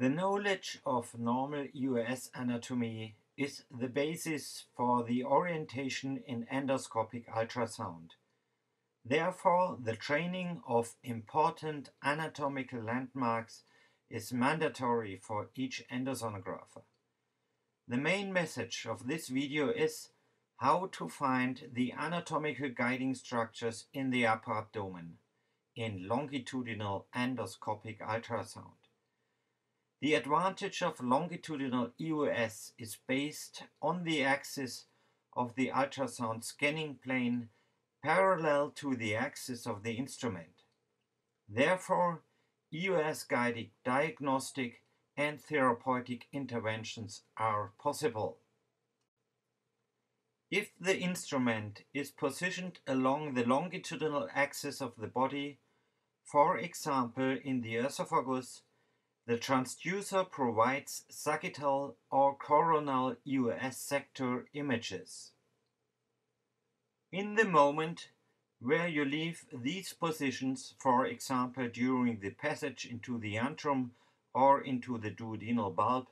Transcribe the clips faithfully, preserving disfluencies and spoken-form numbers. The knowledge of normal E U S anatomy is the basis for the orientation in endoscopic ultrasound. Therefore, the training of important anatomical landmarks is mandatory for each endosonographer. The main message of this video is how to find the anatomical guiding structures in the upper abdomen in longitudinal endoscopic ultrasound. The advantage of longitudinal E U S is based on the axis of the ultrasound scanning plane parallel to the axis of the instrument. Therefore, E U S-guided diagnostic and therapeutic interventions are possible. If the instrument is positioned along the longitudinal axis of the body, for example in the esophagus, the transducer provides sagittal or coronal E U S sector images. In the moment where you leave these positions, for example during the passage into the antrum or into the duodenal bulb,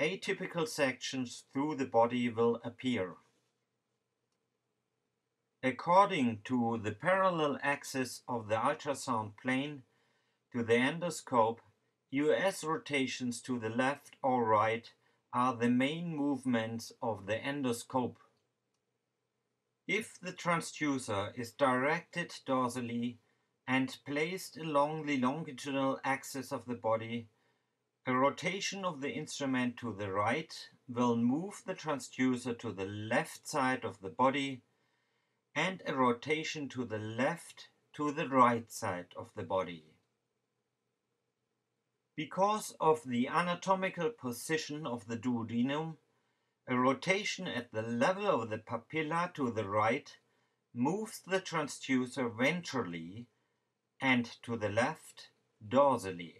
atypical sections through the body will appear. According to the parallel axis of the ultrasound plane to the endoscope, E U S rotations to the left or right are the main movements of the endoscope. If the transducer is directed dorsally and placed along the longitudinal axis of the body, a rotation of the instrument to the right will move the transducer to the left side of the body and a rotation to the left to the right side of the body. Because of the anatomical position of the duodenum, a rotation at the level of the papilla to the right moves the transducer ventrally and to the left dorsally.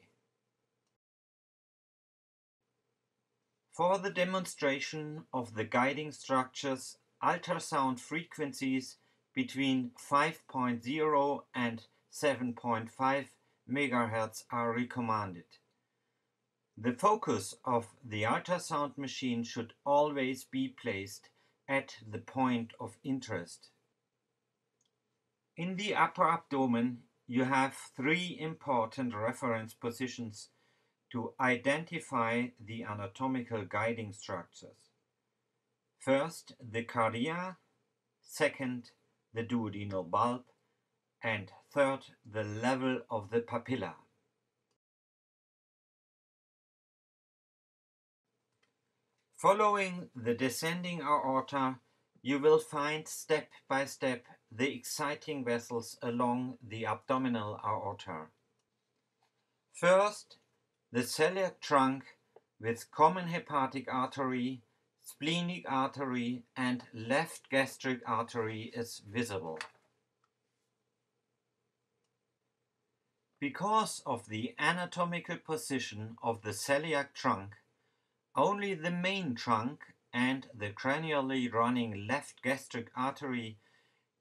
For the demonstration of the guiding structures, ultrasound frequencies between five point zero and seven point five megahertz are recommended. The focus of the ultrasound machine should always be placed at the point of interest. In the upper abdomen, you have three important reference positions to identify the anatomical guiding structures. First, the cardia, second, the duodenal bulb, and third, the level of the papilla. Following the descending aorta, you will find step by step the exciting vessels along the abdominal aorta. First, the celiac trunk with common hepatic artery, splenic artery and left gastric artery is visible. Because of the anatomical position of the celiac trunk, only the main trunk and the cranially running left gastric artery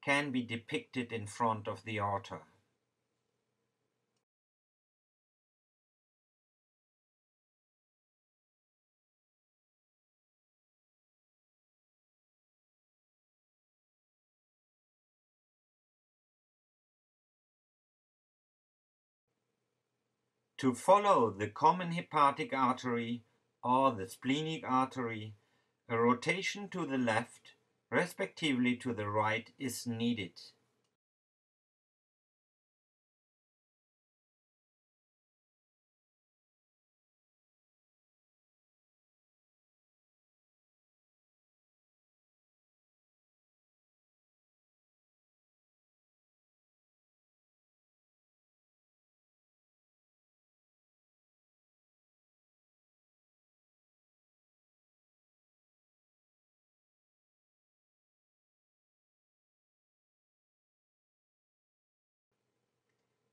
can be depicted in front of the aorta. To follow the common hepatic artery or the splenic artery, a rotation to the left, respectively to the right, is needed.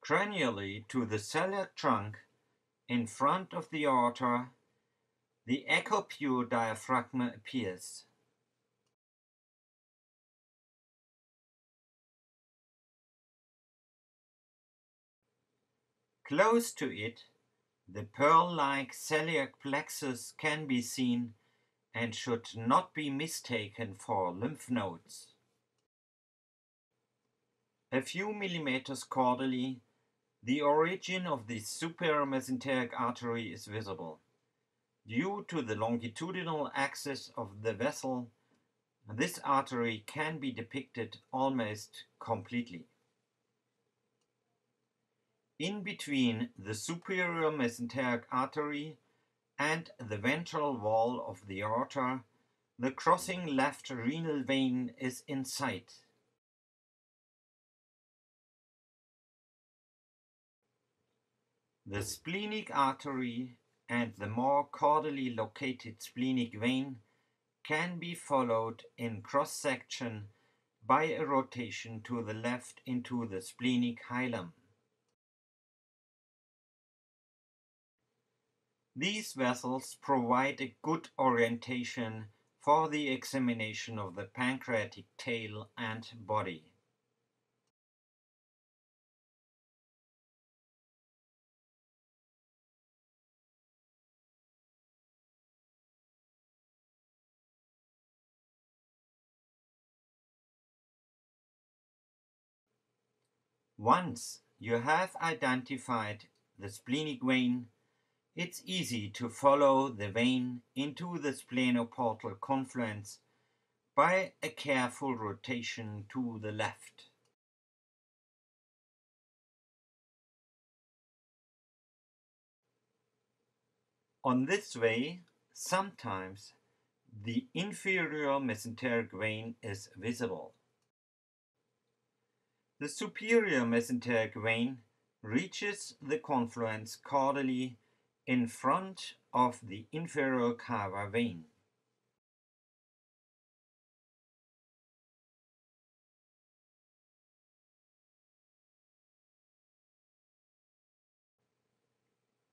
Cranially to the celiac trunk, in front of the aorta, the echopuodiaphragma appears. Close to it, The pearl-like celiac plexus can be seen and should not be mistaken for lymph nodes. A few millimeters caudally, the origin of the supramesenteric artery is visible. Due to the longitudinal axis of the vessel, this artery can be depicted almost completely. In between the superior mesenteric artery and the ventral wall of the aorta, the crossing left renal vein is in sight. The splenic artery and the more caudally located splenic vein can be followed in cross-section by a rotation to the left into the splenic hilum. These vessels provide a good orientation for the examination of the pancreatic tail and body. Once you have identified the splenic vein, it's easy to follow the vein into the splenoportal confluence by a careful rotation to the left. On this way, sometimes the inferior mesenteric vein is visible. The superior mesenteric vein reaches the confluence caudally in front of the inferior cava vein.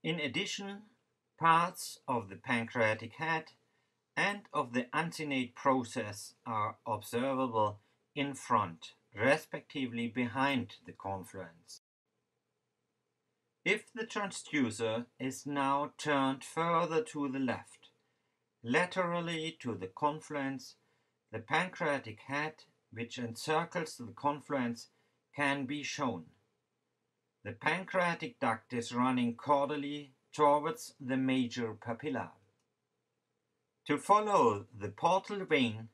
In addition, parts of the pancreatic head and of the uncinate process are observable in front, respectively behind the confluence. If the transducer is now turned further to the left, laterally to the confluence, the pancreatic head, which encircles the confluence, can be shown. The pancreatic duct is running caudally towards the major papilla. To follow the portal vein,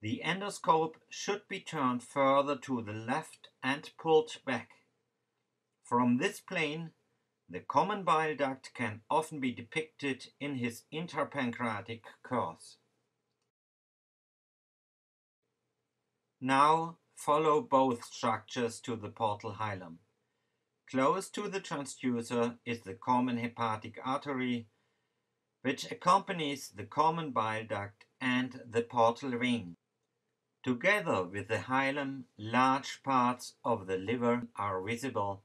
the endoscope should be turned further to the left and pulled back. From this plane, the common bile duct can often be depicted in his interpancreatic course. Now follow both structures to the portal hilum. Close to the transducer is the common hepatic artery, which accompanies the common bile duct and the portal vein. Together with the hilum, large parts of the liver are visible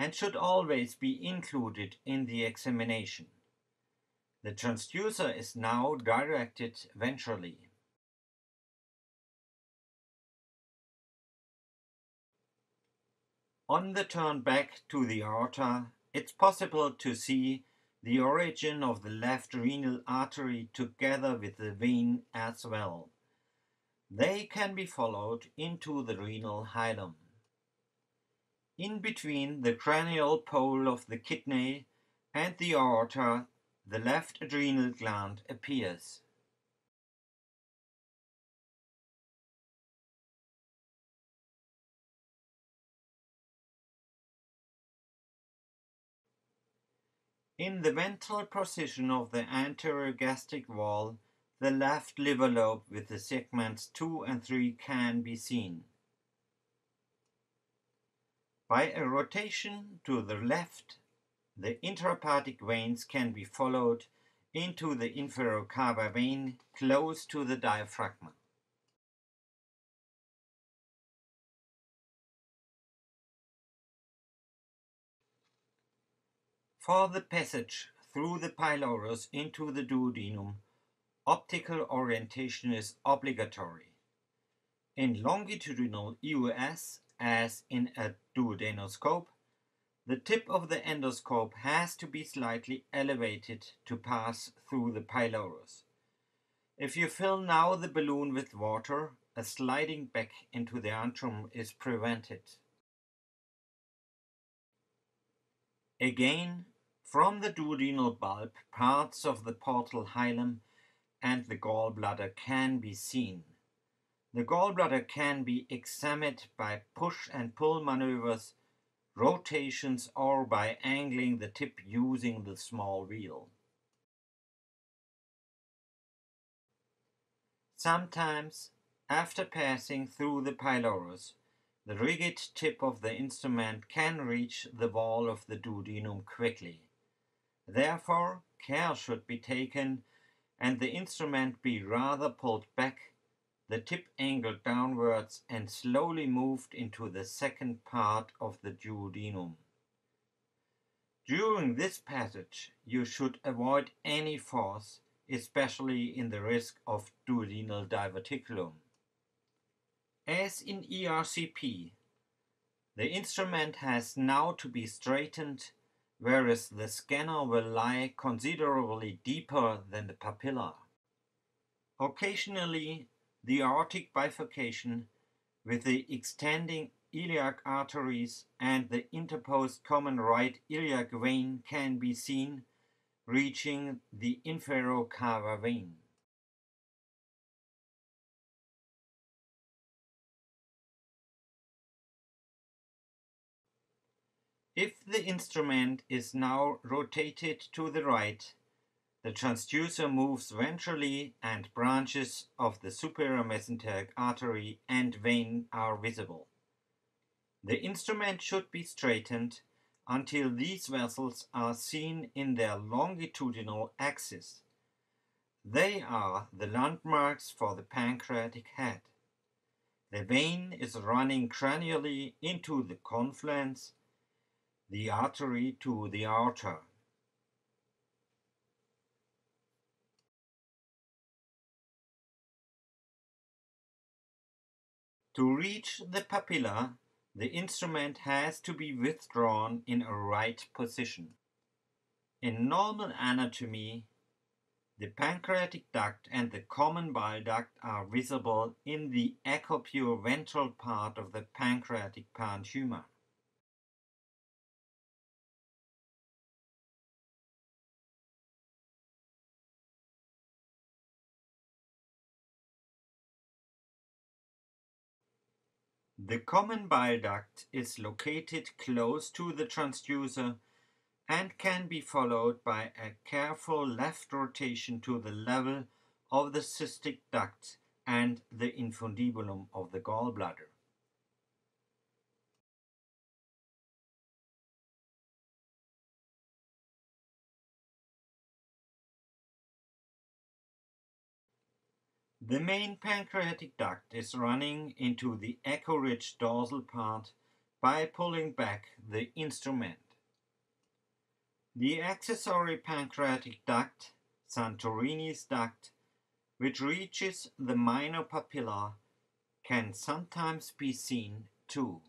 and should always be included in the examination. The transducer is now directed ventrally. On the turn back to the aorta, it's possible to see the origin of the left renal artery together with the vein as well. They can be followed into the renal hilum. In between the cranial pole of the kidney and the aorta, the left adrenal gland appears. In the ventral position of the anterior gastric wall, the left liver lobe with the segments two and three can be seen. By a rotation to the left, the intrahepatic veins can be followed into the inferior cava vein close to the diaphragma. For the passage through the pylorus into the duodenum, optical orientation is obligatory. In longitudinal E U S, as in a duodenoscope, The tip of the endoscope has to be slightly elevated to pass through the pylorus. If you fill now the balloon with water, a sliding back into the antrum is prevented. Again, from the duodenal bulb, parts of the portal hilum and the gallbladder can be seen. The gallbladder can be examined by push and pull maneuvers, rotations, or by angling the tip using the small wheel. Sometimes, after passing through the pylorus, the rigid tip of the instrument can reach the wall of the duodenum quickly. Therefore, care should be taken and the instrument be rather pulled back, the tip angled downwards and slowly moved into the second part of the duodenum. During this passage, you should avoid any force, especially in the risk of duodenal diverticulum. As in E R C P, the instrument has now to be straightened, whereas the scanner will lie considerably deeper than the papilla. Occasionally, the aortic bifurcation with the extending iliac arteries and the interposed common right iliac vein can be seen, reaching the inferocava vein. If the instrument is now rotated to the right, the transducer moves ventrally and branches of the superior mesenteric artery and vein are visible. The instrument should be straightened until these vessels are seen in their longitudinal axis. They are the landmarks for the pancreatic head. The vein is running cranially into the confluence, the artery to the aorta. To reach the papilla, the instrument has to be withdrawn in a right position. In normal anatomy, the pancreatic duct and the common bile duct are visible in the ecopure ventral part of the pancreatic parenchyma. The common bile duct is located close to the transducer and can be followed by a careful left rotation to the level of the cystic duct and the infundibulum of the gallbladder. The main pancreatic duct is running into the echo-rich dorsal part by pulling back the instrument. The accessory pancreatic duct, Santorini's duct, which reaches the minor papilla, can sometimes be seen too.